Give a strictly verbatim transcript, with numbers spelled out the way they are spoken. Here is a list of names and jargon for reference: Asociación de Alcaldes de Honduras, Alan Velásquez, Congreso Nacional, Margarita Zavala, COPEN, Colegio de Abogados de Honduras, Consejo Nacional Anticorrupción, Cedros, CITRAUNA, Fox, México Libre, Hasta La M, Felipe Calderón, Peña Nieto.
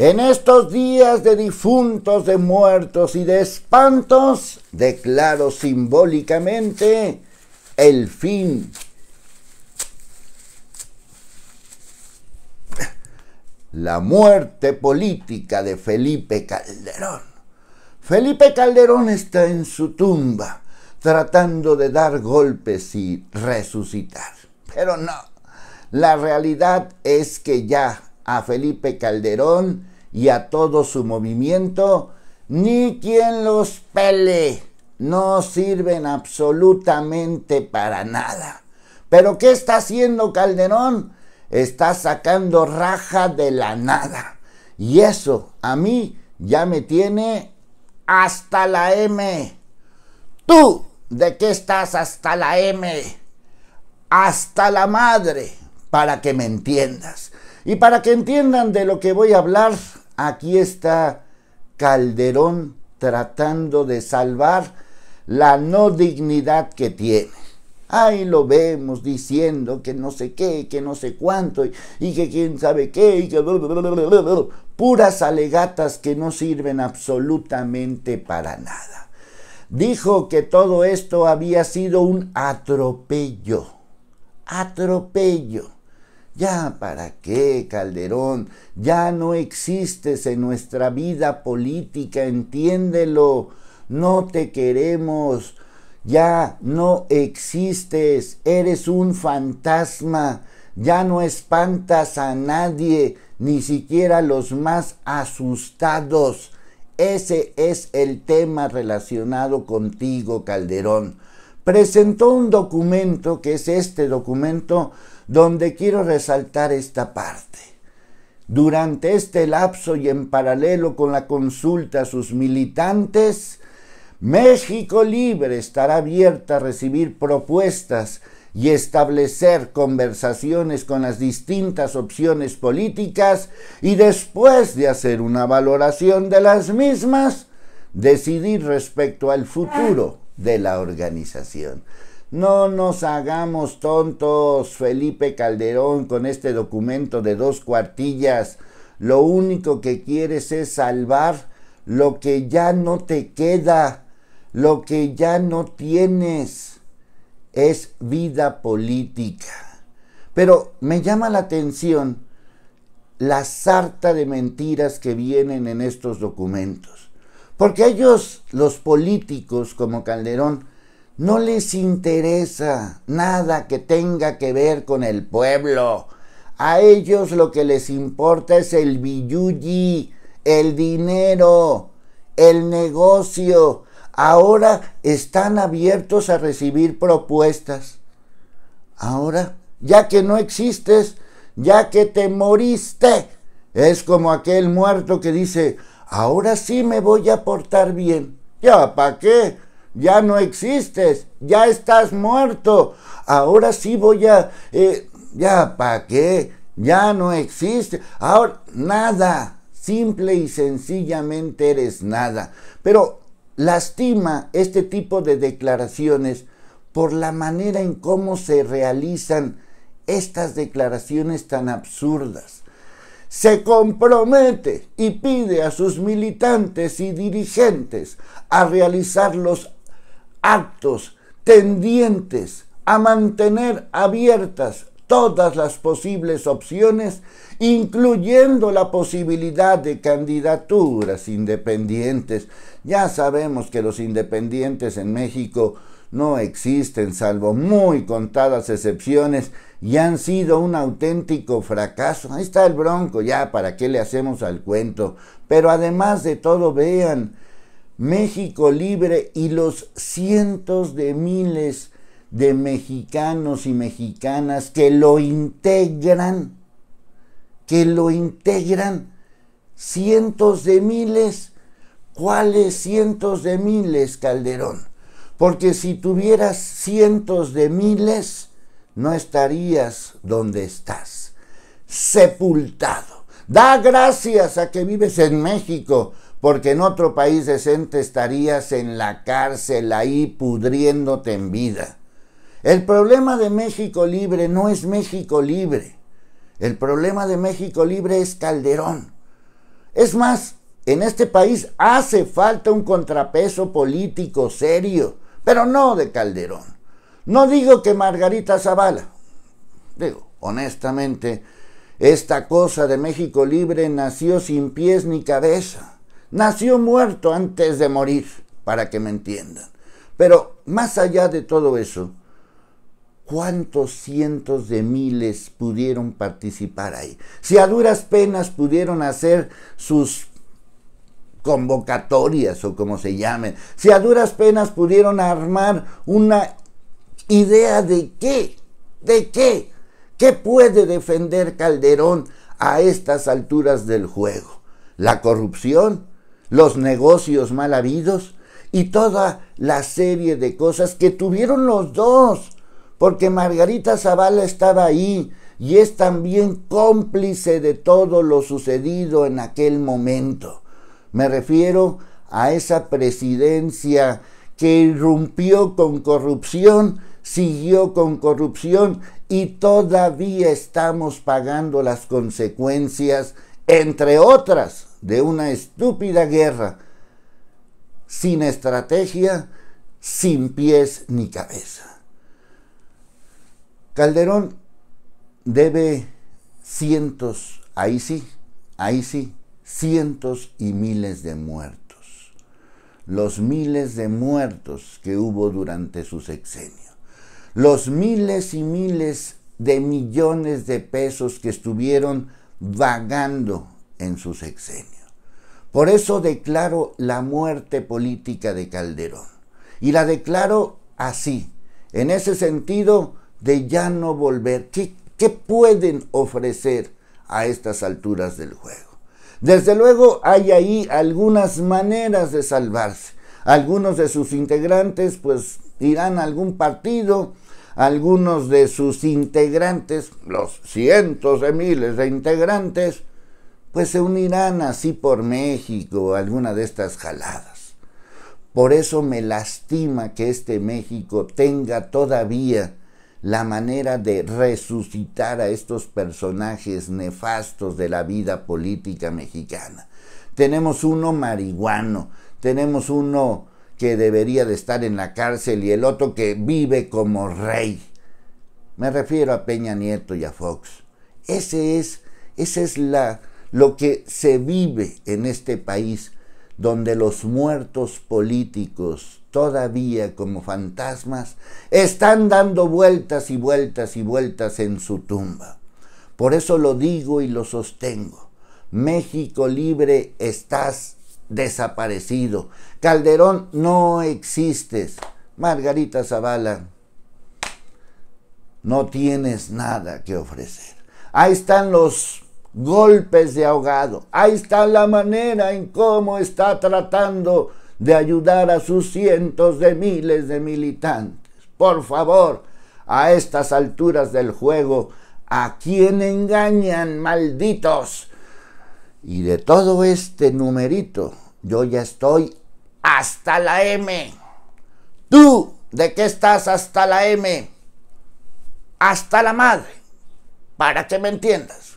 En estos días de difuntos, de muertos y de espantos, declaro simbólicamente el fin, la muerte política de Felipe Calderón. Felipe Calderón está en su tumba, tratando de dar golpes y resucitar. Pero no, la realidad es que ya a Felipe Calderón y a todo su movimiento, ni quien los pele, no sirven absolutamente para nada. ¿Pero qué está haciendo Calderón? Está sacando raja de la nada. Y eso a mí ya me tiene hasta la M. ¿Tú de qué estás hasta la M? Hasta la madre, para que me entiendas. Y para que entiendan de lo que voy a hablar, aquí está Calderón tratando de salvar la no dignidad que tiene. Ahí lo vemos diciendo que no sé qué, que no sé cuánto, y, y que quién sabe qué, y que... puras alegatas que no sirven absolutamente para nada. Dijo que todo esto había sido un atropello. Atropello. ¿Ya para qué, Calderón? Ya no existes en nuestra vida política, entiéndelo. No te queremos. Ya no existes, eres un fantasma, ya no espantas a nadie, ni siquiera los más asustados. Ese es el tema relacionado contigo, Calderón. Presentó un documento, que es este documento, donde quiero resaltar esta parte. Durante este lapso y en paralelo con la consulta a sus militantes, México Libre estará abierta a recibir propuestas y establecer conversaciones con las distintas opciones políticas y, después de hacer una valoración de las mismas, decidir respecto al futuro de la organización. No nos hagamos tontos, Felipe Calderón, con este documento de dos cuartillas. Lo único que quieres es salvar lo que ya no te queda, lo que ya no tienes, es vida política. Pero me llama la atención la sarta de mentiras que vienen en estos documentos. Porque ellos, los políticos como Calderón, no les interesa nada que tenga que ver con el pueblo. A ellos lo que les importa es el billuyi, el dinero, el negocio. Ahora están abiertos a recibir propuestas. Ahora, ya que no existes, ya que te moriste, es como aquel muerto que dice, ahora sí me voy a portar bien. ¿Ya para qué? Ya no existes, ya estás muerto. Ahora sí voy a... Eh, ¿ya para qué? Ya no existe. Ahora, nada. Simple y sencillamente eres nada. Pero lastima este tipo de declaraciones por la manera en cómo se realizan estas declaraciones tan absurdas. Se compromete y pide a sus militantes y dirigentes a realizar los actos tendientes a mantener abiertas todas las posibles opciones, incluyendo la posibilidad de candidaturas independientes. Ya sabemos que los independientes en México no existen, salvo muy contadas excepciones, y han sido un auténtico fracaso. Ahí está el Bronco, ya, ¿para qué le hacemos al cuento? Pero además de todo, vean, México Libre y los cientos de miles de mexicanos y mexicanas que lo integran, que lo integran, cientos de miles. ¿Cuáles cientos de miles, Calderón? Porque si tuvieras cientos de miles, no estarías donde estás, sepultado. Da gracias a que vives en México, porque en otro país decente estarías en la cárcel, ahí pudriéndote en vida. El problema de México Libre no es México Libre. El problema de México Libre es Calderón. Es más, en este país hace falta un contrapeso político serio, pero no de Calderón. No digo que Margarita Zavala, digo, honestamente, esta cosa de México Libre nació sin pies ni cabeza, nació muerto antes de morir, para que me entiendan. Pero más allá de todo eso, ¿cuántos cientos de miles pudieron participar ahí? Si a duras penas pudieron hacer sus convocatorias o como se llamen, si a duras penas pudieron armar una ¿idea de qué? ¿De qué? ¿Qué puede defender Calderón a estas alturas del juego? ¿La corrupción? ¿Los negocios mal habidos? Y toda la serie de cosas que tuvieron los dos, porque Margarita Zavala estaba ahí y es también cómplice de todo lo sucedido en aquel momento. Me refiero a esa presidencia que irrumpió con corrupción, siguió con corrupción y todavía estamos pagando las consecuencias, entre otras, de una estúpida guerra, sin estrategia, sin pies ni cabeza. Calderón debe cientos, ahí sí, ahí sí, cientos y miles de muertos. Los miles de muertos que hubo durante su sexenio. Los miles y miles de millones de pesos que estuvieron vagando en su sexenio. Por eso declaro la muerte política de Calderón. Y la declaro así, en ese sentido de ya no volver. ¿Qué, qué pueden ofrecer a estas alturas del juego? Desde luego hay ahí algunas maneras de salvarse. Algunos de sus integrantes pues irán a algún partido. Algunos de sus integrantes, los cientos de miles de integrantes, pues se unirán así por México, alguna de estas jaladas. Por eso me lastima que este México tenga todavía la manera de resucitar a estos personajes nefastos de la vida política mexicana. Tenemos uno marihuano, tenemos uno que debería de estar en la cárcel y el otro que vive como rey. Me refiero a Peña Nieto y a Fox. Ese es, ese es la, lo que se vive en este país, donde los muertos políticos, todavía como fantasmas, están dando vueltas y vueltas y vueltas en su tumba. Por eso lo digo y lo sostengo. México Libre, estás desaparecido. Calderón, no existes. Margarita Zavala, no tienes nada que ofrecer. Ahí están los golpes de ahogado. Ahí está la manera en cómo está tratando de ayudar a sus cientos de miles de militantes. Por favor, a estas alturas del juego, ¿a quién engañan, malditos? Y de todo este numerito, yo ya estoy hasta la M. ¿Tú de qué estás hasta la M? Hasta la madre, para que me entiendas.